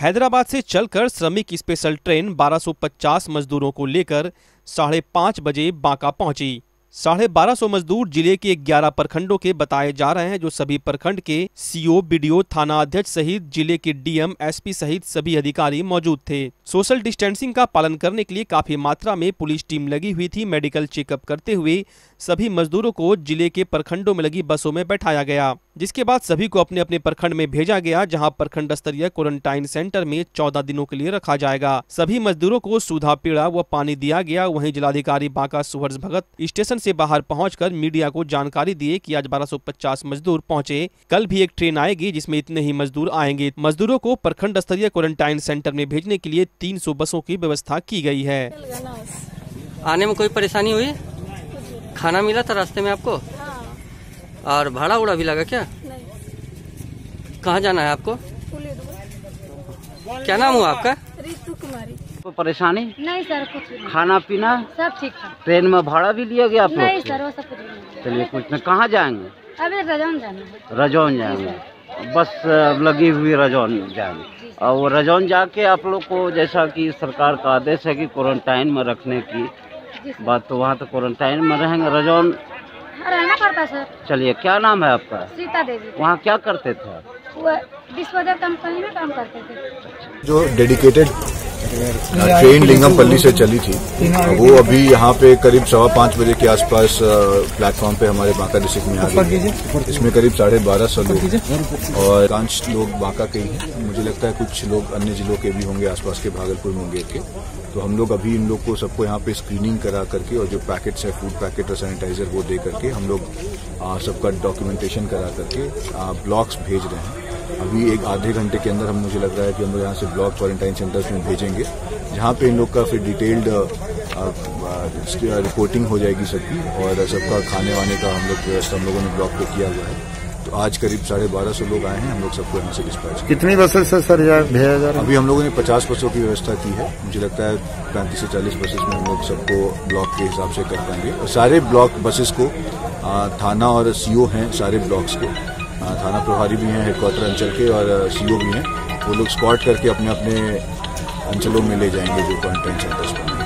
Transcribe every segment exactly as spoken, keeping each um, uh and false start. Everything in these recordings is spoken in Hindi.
हैदराबाद से चलकर श्रमिक स्पेशल ट्रेन बारह सौ पचास मजदूरों को लेकर साढ़े पाँच बजे बांका पहुंची। साढ़े बारह सौ मजदूर जिले के ग्यारह प्रखंडों के बताए जा रहे हैं, जो सभी प्रखंड के सीओ, बीडीओ, थाना अध्यक्ष सहित जिले के डीएम, एसपी सहित सभी अधिकारी मौजूद थे। सोशल डिस्टेंसिंग का पालन करने के लिए काफी मात्रा में पुलिस टीम लगी हुई थी। मेडिकल चेकअप करते हुए सभी मजदूरों को जिले के प्रखंडों में लगी बसों में बैठाया गया, जिसके बाद सभी को अपने अपने प्रखंड में भेजा गया, जहां प्रखंड स्तरीय क्वारंटाइन सेंटर में चौदह दिनों के लिए रखा जाएगा। सभी मजदूरों को सूधा, पीड़ा व पानी दिया गया। वहीं जिलाधिकारी बांका सुहर्ष भगत स्टेशन से बाहर पहुंचकर मीडिया को जानकारी दिए कि आज बारह सौ पचास मजदूर पहुंचे, कल भी एक ट्रेन आएगी जिसमें इतने ही मजदूर आएंगे। मजदूरों को प्रखंड स्तरीय क्वारंटाइन सेंटर में भेजने के लिए तीन सौ बसों की व्यवस्था की गयी है। आने में कोई परेशानी हुई? खाना मिला था रास्ते में आपको? और भाड़ा उड़ा भी लगा क्या? नहीं। कहाँ जाना है आपको? क्या नाम हुआ आपका? रितु कुमारी। तो परेशानी नहीं सर, कुछ खाना पीना सब ठीक है। ट्रेन में भाड़ा भी लिया गया आप लोग? नहीं सर, वो सब कुछ। चलिए कुछ ना, कहाँ जाएंगे? अभी रजौन जाएंगे। रजौन जाएंगे, बस लगी हुई रजौन जाएंगे। और रजौन जाके आप लोग को जैसा कि सरकार का आदेश है कि क्वारंटाइन में रखने की बात, तो वहाँ तो क्वारंटाइन में रहेंगे। रजौन रहना पड़ता सर। चलिए, क्या नाम है आपका? सीता देवी। वहाँ क्या करते थे आप? वो डिस्पोजल कंपनी में काम करते थे। जो डेडिकेटेड ट्रेन लिंगमपल्ली से चली थी, वो अभी यहाँ पे करीब सवा पाँच बजे के आसपास प्लेटफॉर्म पे हमारे बांका डिस्ट्रिक्ट में आ गई है। इसमें करीब साढ़े बारह सौ लोग, और पाँच लोग बांका के हैं, मुझे लगता है कुछ लोग अन्य जिलों के भी होंगे, आसपास के भागलपुर में होंगे के। तो हम लोग अभी इन लोग को सबको यहाँ पे स्क्रीनिंग करा करके, और जो पैकेट्स है फूड पैकेट और सैनिटाइजर वो दे करके हम लोग सबका डॉक्यूमेंटेशन करा करके ब्लॉक्स भेज रहे हैं। अभी एक आधे घंटे के अंदर हम मुझे लग रहा है कि हम लोग यहाँ से ब्लॉक क्वारंटाइन सेंटर्स में भेजेंगे, जहाँ पे इन लोग का फिर डिटेल्ड रिपोर्टिंग हो जाएगी सबकी, और सबका खाने वाने का हम लोग व्यवस्था हम लोगों ने ब्लॉक पे किया हुआ है। तो आज करीब साढ़े बारह सौ लोग आए हैं, हम लोग सबको यहाँ से डिस्पैच। कितनी बसें से सर भेजा जा रहा है? अभी हम लोगों ने पचास बसों की व्यवस्था की है, मुझे लगता है पैंतीस से चालीस बसेस में हम लोग सबको ब्लॉक के हिसाब से कर पाएंगे। और सारे ब्लॉक बसेस को थाना और सीओ हैं सारे ब्लॉक्स के, थाना प्रभारी भी हैं हेडक्वार्टर अंचल के, और सीओ भी हैं, वो लोग स्कॉट करके अपने अपने अंचलों में ले जाएंगे जो क्वारंटाइन सेंटर्स पर।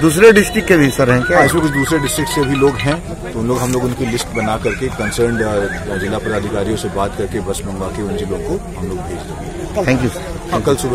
दूसरे डिस्ट्रिक्ट के भी सर हैं क्या? इसमें कुछ दूसरे डिस्ट्रिक्ट से भी लोग हैं, तो उन लोग हम लोग उनकी लिस्ट बना करके कंसर्न्ड जिला पदाधिकारियों से बात करके बस मंगवा के उन जिलों को हम लोग भेज देंगे। Thank you sir. कल सुबह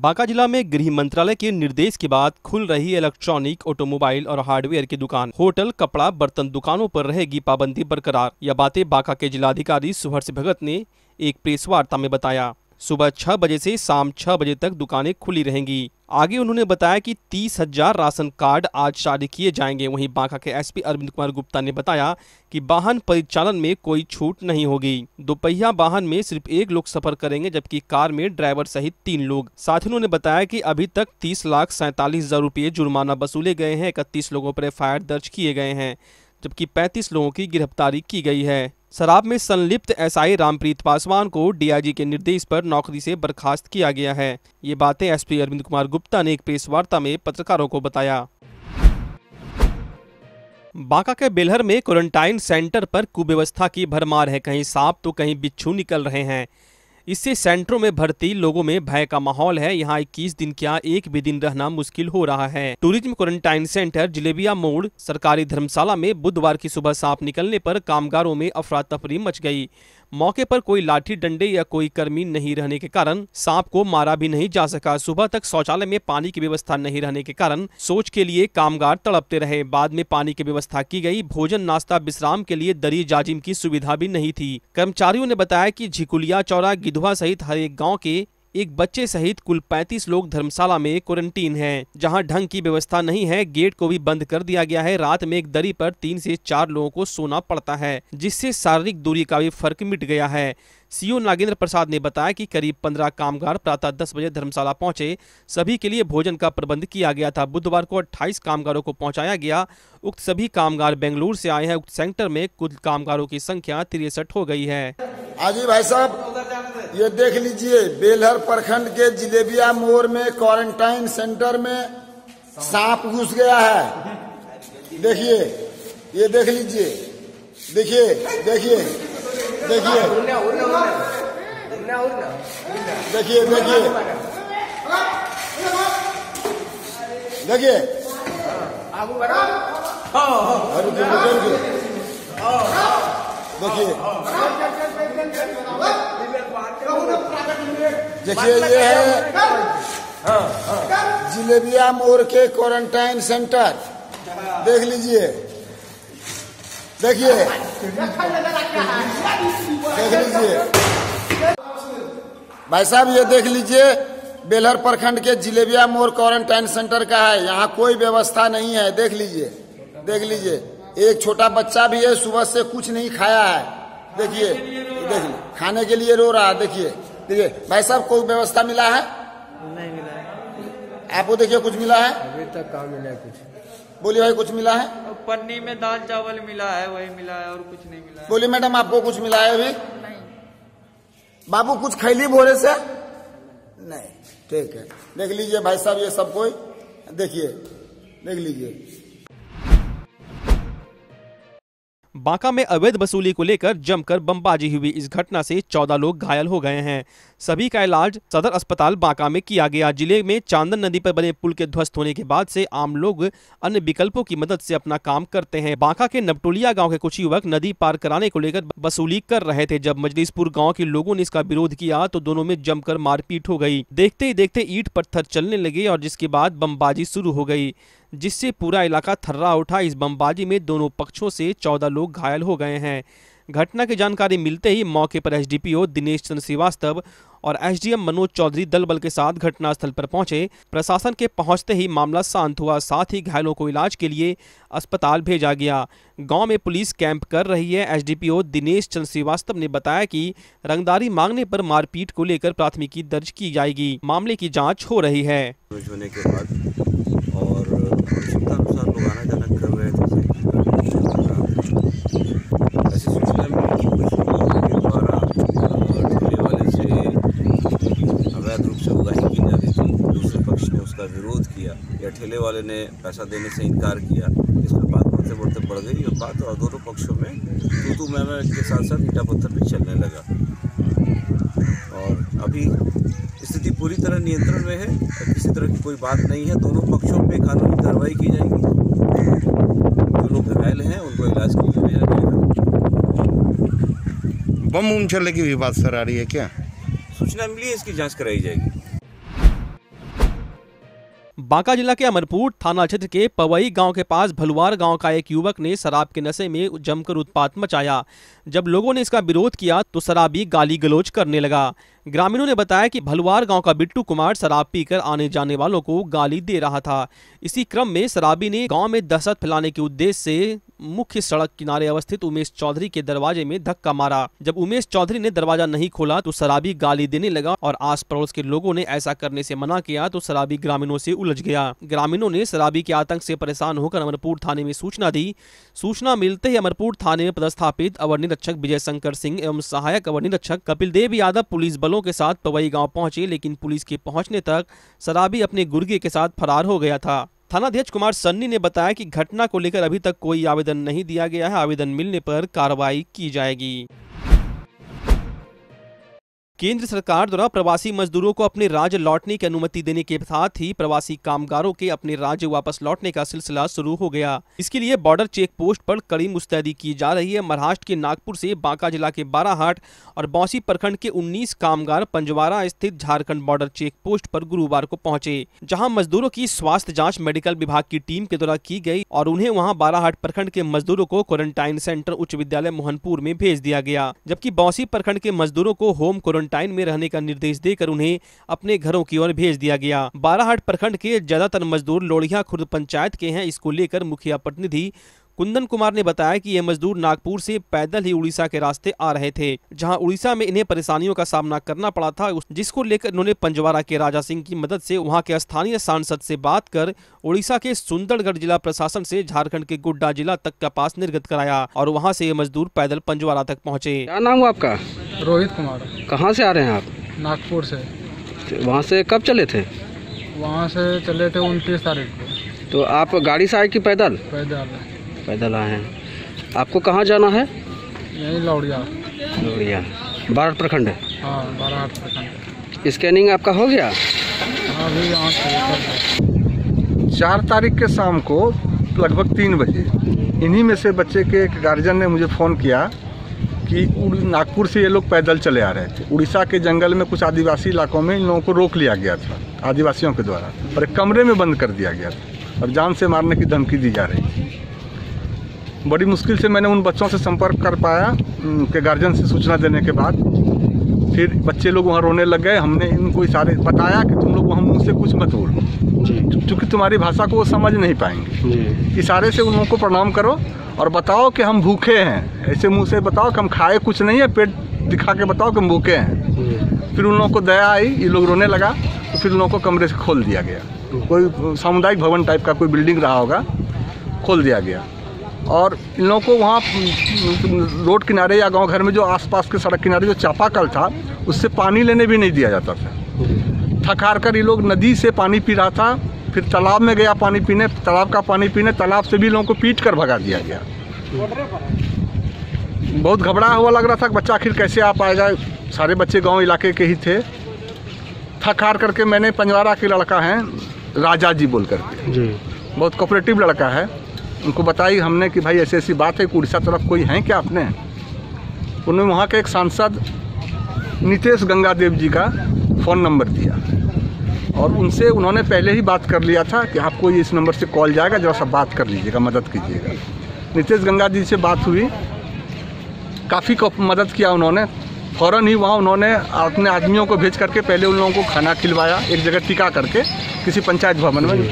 बांका जिला में गृह मंत्रालय के निर्देश के बाद खुल रही इलेक्ट्रॉनिक, ऑटोमोबाइल और हार्डवेयर की दुकान, होटल, कपड़ा, बर्तन दुकानों पर रहेगी पाबंदी बरकरार। यह बातें बांका के जिलाधिकारी सुहर्ष भगत ने एक प्रेस वार्ता में बताया। सुबह छह बजे से शाम छह बजे तक दुकानें खुली रहेंगी। आगे उन्होंने बताया कि तीस हजार राशन कार्ड आज जारी किए जाएंगे। वहीं बांका के एसपी अरविंद कुमार गुप्ता ने बताया कि वाहन परिचालन में कोई छूट नहीं होगी। दोपहिया वाहन में सिर्फ एक लोग सफर करेंगे, जबकि कार में ड्राइवर सहित तीन लोग। साथ ही उन्होंने बताया कि अभी तक तीस लाख सैंतालीस हजार रूपए जुर्माना वसूले गए हैं। इकतीस लोगों पर एफ आई आर दर्ज किए गए हैं, जबकि पैंतीस लोगों की गिरफ्तारी की गई है। शराब में संलिप्त एसआई रामप्रीत पासवान को डीआईजी के निर्देश पर नौकरी से बर्खास्त किया गया है। ये बातें एसपी अरविंद कुमार गुप्ता ने एक प्रेस वार्ता में पत्रकारों को बताया। बांका के बेलहर में क्वारंटाइन सेंटर पर कुव्यवस्था की भरमार है। कहीं सांप तो कहीं बिच्छू निकल रहे हैं। इससे सेंटरों में भर्ती लोगों में भय का माहौल है। यहाँ इक्कीस दिन क्या एक भी दिन रहना मुश्किल हो रहा है। टूरिज्म क्वारंटाइन सेंटर जिलेबिया मोड़ सरकारी धर्मशाला में बुधवार की सुबह सांप निकलने पर कामगारों में अफरा तफरी मच गई। मौके पर कोई लाठी डंडे या कोई कर्मी नहीं रहने के कारण सांप को मारा भी नहीं जा सका। सुबह तक शौचालय में पानी की व्यवस्था नहीं रहने के कारण शौच के लिए कामगार तड़पते रहे। बाद में पानी की व्यवस्था की गई। भोजन, नाश्ता, विश्राम के लिए दरी जाजिम की सुविधा भी नहीं थी। कर्मचारियों ने बताया कि झिकुलिया, चौरा, गिधवा सहित हर एक गाँव के एक बच्चे सहित कुल पैंतीस लोग धर्मशाला में क्वारंटीन हैं, जहां ढंग की व्यवस्था नहीं है। गेट को भी बंद कर दिया गया है। रात में एक दरी पर तीन से चार लोगों को सोना पड़ता है, जिससे शारीरिक दूरी का भी फर्क मिट गया है। सीओ नागेंद्र प्रसाद ने बताया कि करीब पंद्रह कामगार प्रातः दस बजे धर्मशाला पहुंचे। सभी के लिए भोजन का प्रबंध किया गया था। बुधवार को अट्ठाईस कामगारों को पहुंचाया गया। उक्त सभी कामगार बेंगलुरु से आए हैं। उक्त सेंटर में कुल कामगारों की संख्या तिरसठ हो गई है। आजी भाई साहब, ये देख लीजिए, बेलहर प्रखंड के जिलेबिया मोड़ में क्वारंटाइन सेंटर में सांप घुस गया है। देखिए, ये देख लीजिए, देखिए देखिए देखिए उड़ना उड़ना देखिए देखिए देखिए आगू बढ़ो। अरे देखिए देखिए ये है जिलेबिया मोड़ के क्वारंटाइन सेंटर, देख लीजिए, देखिए देख लीजिए भाई साहब, ये देख लीजिए बेलहर प्रखंड के जिलेबिया मोड़ क्वारंटाइन सेंटर का है। यहाँ कोई व्यवस्था नहीं है, देख लीजिए देख लीजिए। एक छोटा बच्चा भी है, सुबह से कुछ नहीं खाया है, देखिए देखिए खाने के लिए रो रहा है। देखिए देखिए भाई साहब, कोई व्यवस्था मिला है? नहीं मिला है। आपको देखिए कुछ मिला है? अभी तक कहाँ मिला है कुछ। बोली भाई कुछ मिला है? पन्नी में दाल चावल मिला है, वही मिला है और कुछ नहीं मिला है। बोली मैडम आपको कुछ मिला है अभी? नहीं। बाबू कुछ खैली भोरे से? नहीं। ठीक है, देख लीजिए भाई साहब, ये सब कोई देखिए देख लीजिए। बांका में अवैध वसूली को लेकर जमकर बमबाजी हुई। इस घटना से चौदह लोग घायल हो गए हैं। सभी का इलाज सदर अस्पताल बांका में किया गया। जिले में चांदन नदी पर बने पुल के ध्वस्त होने के बाद से आम लोग अन्य विकल्पों की मदद से अपना काम करते हैं। बांका के नपटोलिया गांव के कुछ युवक नदी पार कराने को लेकर वसूली कर रहे थे। जब मजलिसपुर गाँव के लोगों ने इसका विरोध किया तो दोनों में जमकर मारपीट हो गई। देखते ही देखते ईंट पत्थर चलने लगे और जिसके बाद बमबाजी शुरू हो गई, जिससे पूरा इलाका थर्रा उठा। इस बमबाजी में दोनों पक्षों से चौदह लोग घायल हो गए हैं। घटना की जानकारी मिलते ही मौके पर एसडीपीओ दिनेश चंद्र श्रीवास्तव और एसडीएम मनोज चौधरी दल बल के साथ घटनास्थल पर पहुंचे। प्रशासन के पहुंचते ही मामला शांत हुआ। साथ ही घायलों को इलाज के लिए अस्पताल भेजा गया। गांव में पुलिस कैंप कर रही है। एसडीपीओ दिनेश चंद्र श्रीवास्तव ने बताया कि रंगदारी मांगने पर मारपीट को लेकर प्राथमिकी दर्ज की जाएगी। मामले की जाँच हो रही है। और अनुसार लोग आना जाना कर रहे थे। ऐसी सूचना मिली कि कुछ लोगों के द्वारा ढोले वाले से अवैध रूप से उगाही की जा रही थी। दूसरे पक्ष ने उसका विरोध किया या ठेले वाले ने पैसा देने से इनकार किया। इस पर बात बढ़ते बढ़ते बढ़ गई और बात और दोनों पक्षों में तू तू मैं मैं के साथ साथ ईटा पत्थर भी चलने लगा। और अभी स्थिति पूरी तरह नियंत्रण में है, किसी तरह की कोई बात नहीं है। दोनों पक्षों पे कानूनी कार्रवाई की जाएगी। जो लोग घायल हैं उनको इलाज के लिए भेजा जाएगा। बम बम चलने की भी बात सर आ रही है क्या? सूचना मिली है, इसकी जांच कराई जाएगी। बांका जिला के अमरपुर थाना क्षेत्र के पवई गांव के पास भलुवार गांव का एक युवक ने शराब के नशे में जमकर उत्पात मचाया। जब लोगों ने इसका विरोध किया तो शराबी गाली गलौज करने लगा। ग्रामीणों ने बताया कि भलुवार गांव का बिट्टू कुमार शराब पीकर आने जाने वालों को गाली दे रहा था। इसी क्रम में शराबी ने गाँव में दहशत फैलाने के उद्देश्य से मुख्य सड़क किनारे अवस्थित उमेश चौधरी के दरवाजे में धक्का मारा। जब उमेश चौधरी ने दरवाजा नहीं खोला तो शराबी गाली देने लगा और आस पड़ोस के लोगों ने ऐसा करने से मना किया तो शराबी ग्रामीणों से उलझ गया। ग्रामीणों ने शराबी के आतंक से परेशान होकर अमरपुर थाने में सूचना दी। सूचना मिलते ही अमरपुर थाने में पदस्थापित अवर निरीक्षक विजय शंकर सिंह एवं सहायक अवर निरीक्षक कपिल देव यादव पुलिस बलों के साथ पवई गाँव पहुँचे, लेकिन पुलिस के पहुँचने तक शराबी अपने गुर्गे के साथ फरार हो गया था। थानाध्यक्ष कुमार सन्नी ने बताया कि घटना को लेकर अभी तक कोई आवेदन नहीं दिया गया है। आवेदन मिलने पर कार्रवाई की जाएगी। केंद्र सरकार द्वारा प्रवासी मजदूरों को अपने राज्य लौटने की अनुमति देने के साथ ही प्रवासी कामगारों के अपने राज्य वापस लौटने का सिलसिला शुरू हो गया। इसके लिए बॉर्डर चेक पोस्ट पर कड़ी मुस्तैदी की जा रही है। महाराष्ट्र के नागपुर से बांका जिला के बाराहाट और बौसी प्रखंड के उन्नीस कामगार पंजवारा स्थित झारखंड बॉर्डर चेक पोस्ट पर गुरुवार को पहुंचे, जहाँ मजदूरों की स्वास्थ्य जाँच मेडिकल विभाग की टीम के द्वारा की गयी और उन्हें वहाँ बाराहाट प्रखंड के मजदूरों को क्वारंटाइन सेंटर उच्च विद्यालय मोहनपुर में भेज दिया गया, जबकि बौसी प्रखंड के मजदूरों को होम क्वारंटाइन में रहने का निर्देश देकर उन्हें अपने घरों की ओर भेज दिया गया। बाराहाट प्रखंड के ज्यादातर मजदूर लोहिया खुर्द पंचायत के हैं। इसको लेकर मुखिया प्रतिनिधि कुंदन कुमार ने बताया कि ये मजदूर नागपुर से पैदल ही उड़ीसा के रास्ते आ रहे थे, जहां उड़ीसा में इन्हें परेशानियों का सामना करना पड़ा था, जिसको लेकर उन्होंने पंजवारा के राजा सिंह की मदद से वहां के स्थानीय सांसद से बात कर उड़ीसा के सुंदरगढ़ जिला प्रशासन से झारखंड के गोड्डा जिला तक का पास निर्गत कराया और वहाँ से ये मजदूर पैदल पंजवारा तक पहुँचे। क्या नाम हुआ आपका? रोहित कुमार। कहाँ से आ रहे हैं आप? नागपुर से। वहाँ से कब चले थे? वहाँ से चले थे उनतीस तारीख को। तो आप गाड़ी से आए कि पैदल? पैदल पैदल आए हैं। आपको कहाँ जाना है? यही लौड़िया। लौड़िया। बाराहाट प्रखंड है। हाँ, बाराहाट प्रखंड। स्कैनिंग आपका हो गया? हाँ भाई, यहाँ से चार तारीख के शाम को लगभग तीन बजे इन्हीं में से बच्चे के एक गार्जियन ने मुझे फ़ोन किया कि नागपुर से ये लोग पैदल चले आ रहे थे। उड़ीसा के जंगल में कुछ आदिवासी इलाकों में इन लोगों को रोक लिया गया था आदिवासियों के द्वारा, पर एक कमरे में बंद कर दिया गया था। अब जान से मारने की धमकी दी जा रही थी। बड़ी मुश्किल से मैंने उन बच्चों से संपर्क कर पाया, उनके गार्जियन से सूचना देने के बाद। फिर बच्चे लोग वहाँ रोने लग गए। हमने इनको इशारे बताया कि तुम लोग वहाँ मुँह से कुछ मत बोलो, क्योंकि तुम्हारी भाषा को वो समझ नहीं पाएंगे। इशारे से उन लोगों को प्रणाम करो और बताओ कि हम भूखे हैं। ऐसे मुँह से बताओ कि हम खाए कुछ नहीं है, पेट दिखा के बताओ कि हम भूखे हैं। फिर उन लोगों को दया आई, ये लोग रोने लगा, तो फिर उन लोगों को कमरे से खोल दिया गया। कोई सामुदायिक भवन टाइप का कोई बिल्डिंग रहा होगा, खोल दिया गया। और इन लोगों को वहाँ रोड किनारे या गांव घर में जो आसपास के सड़क किनारे जो चापाकल था, उससे पानी लेने भी नहीं दिया जाता था। थक हार कर ये लोग नदी से पानी पी रहा था, फिर तालाब में गया पानी पीने, तालाब का पानी पीने, तालाब से भी लोगों को पीट कर भगा दिया गया। बहुत घबराया हुआ लग रहा था कि बच्चा आखिर कैसे आ पाएगा। सारे बच्चे गाँव इलाके के ही थे। थक हार करके मैंने, पंजवारा के लड़का है राजा जी बोल करके, बहुत कोऑपरेटिव लड़का है, उनको बताई हमने कि भाई ऐसी ऐसी बात है, उड़ीसा तरफ कोई हैं क्या अपने। उन्होंने वहाँ के एक सांसद नितेश गंगादेव जी का फ़ोन नंबर दिया और उनसे उन्होंने पहले ही बात कर लिया था कि आपको इस नंबर से कॉल जाएगा, जरा सा बात कर लीजिएगा, मदद कीजिएगा। नितेश गंगा जी से बात हुई, काफ़ी मदद किया उन्होंने। फ़ौरन ही वहाँ उन्होंने अपने आदमियों को भेज करके पहले उन लोगों को खाना खिलवाया, एक जगह टिका करके किसी पंचायत भवन में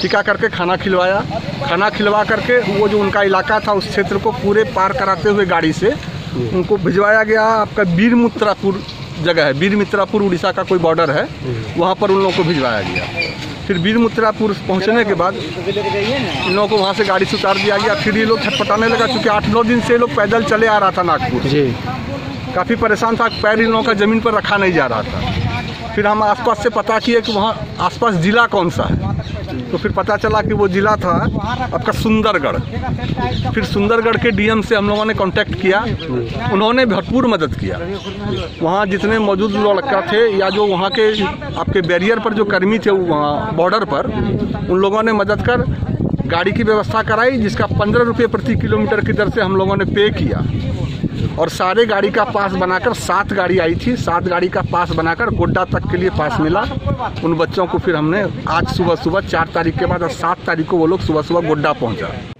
टिका करके खाना खिलवाया। खाना खिलवा करके वो जो उनका इलाका था उस क्षेत्र को पूरे पार कराते हुए गाड़ी से उनको भिजवाया गया। आपका बीरमित्रापुर जगह है, बीरमित्रापुर उड़ीसा का कोई बॉर्डर है, वहाँ पर उन लोगों को भिजवाया गया। फिर बीरमित्रापुर पहुँचने के बाद इन लोगों को वहाँ से गाड़ी से उतार दिया गया। फिर ये लोग छटपटाने लगा, चूँकि आठ नौ दिन से ये लोग पैदल चले आ रहा था नागपुर, काफ़ी परेशान था, पैर इन लोगों का ज़मीन पर रखा नहीं जा रहा था। फिर हम आसपास से पता किए कि वहाँ आसपास ज़िला कौन सा है, तो फिर पता चला कि वो ज़िला था आपका सुंदरगढ़। फिर सुंदरगढ़ के डीएम से हम लोगों ने कांटेक्ट किया, उन्होंने भरपूर मदद किया। वहाँ जितने मौजूद लड़का थे या जो वहाँ के आपके बैरियर पर जो कर्मी थे वहाँ बॉर्डर पर, उन लोगों ने मदद कर गाड़ी की व्यवस्था कराई, जिसका पंद्रह रुपये प्रति किलोमीटर की दर से हम लोगों ने पे किया। और सारे गाड़ी का पास बनाकर, सात गाड़ी आई थी, सात गाड़ी का पास बनाकर गोड्डा तक के लिए पास मिला उन बच्चों को। फिर हमने आज सुबह सुबह चार तारीख के बाद सात तारीख को वो लोग सुबह सुबह गोड्डा पहुंचा।